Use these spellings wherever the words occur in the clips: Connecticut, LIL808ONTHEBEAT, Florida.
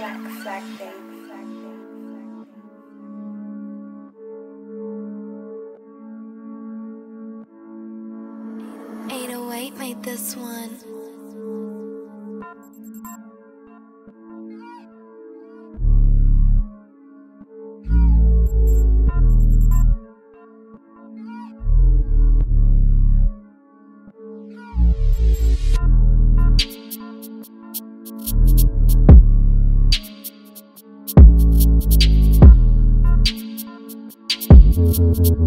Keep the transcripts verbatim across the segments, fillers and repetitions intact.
track, Black Baby. eight oh eight made this one.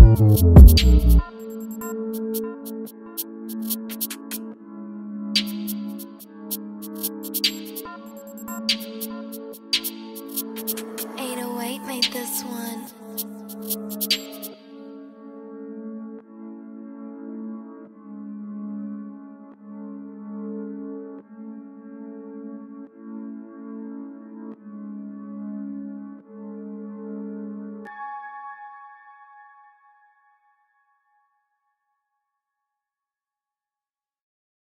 Thank you.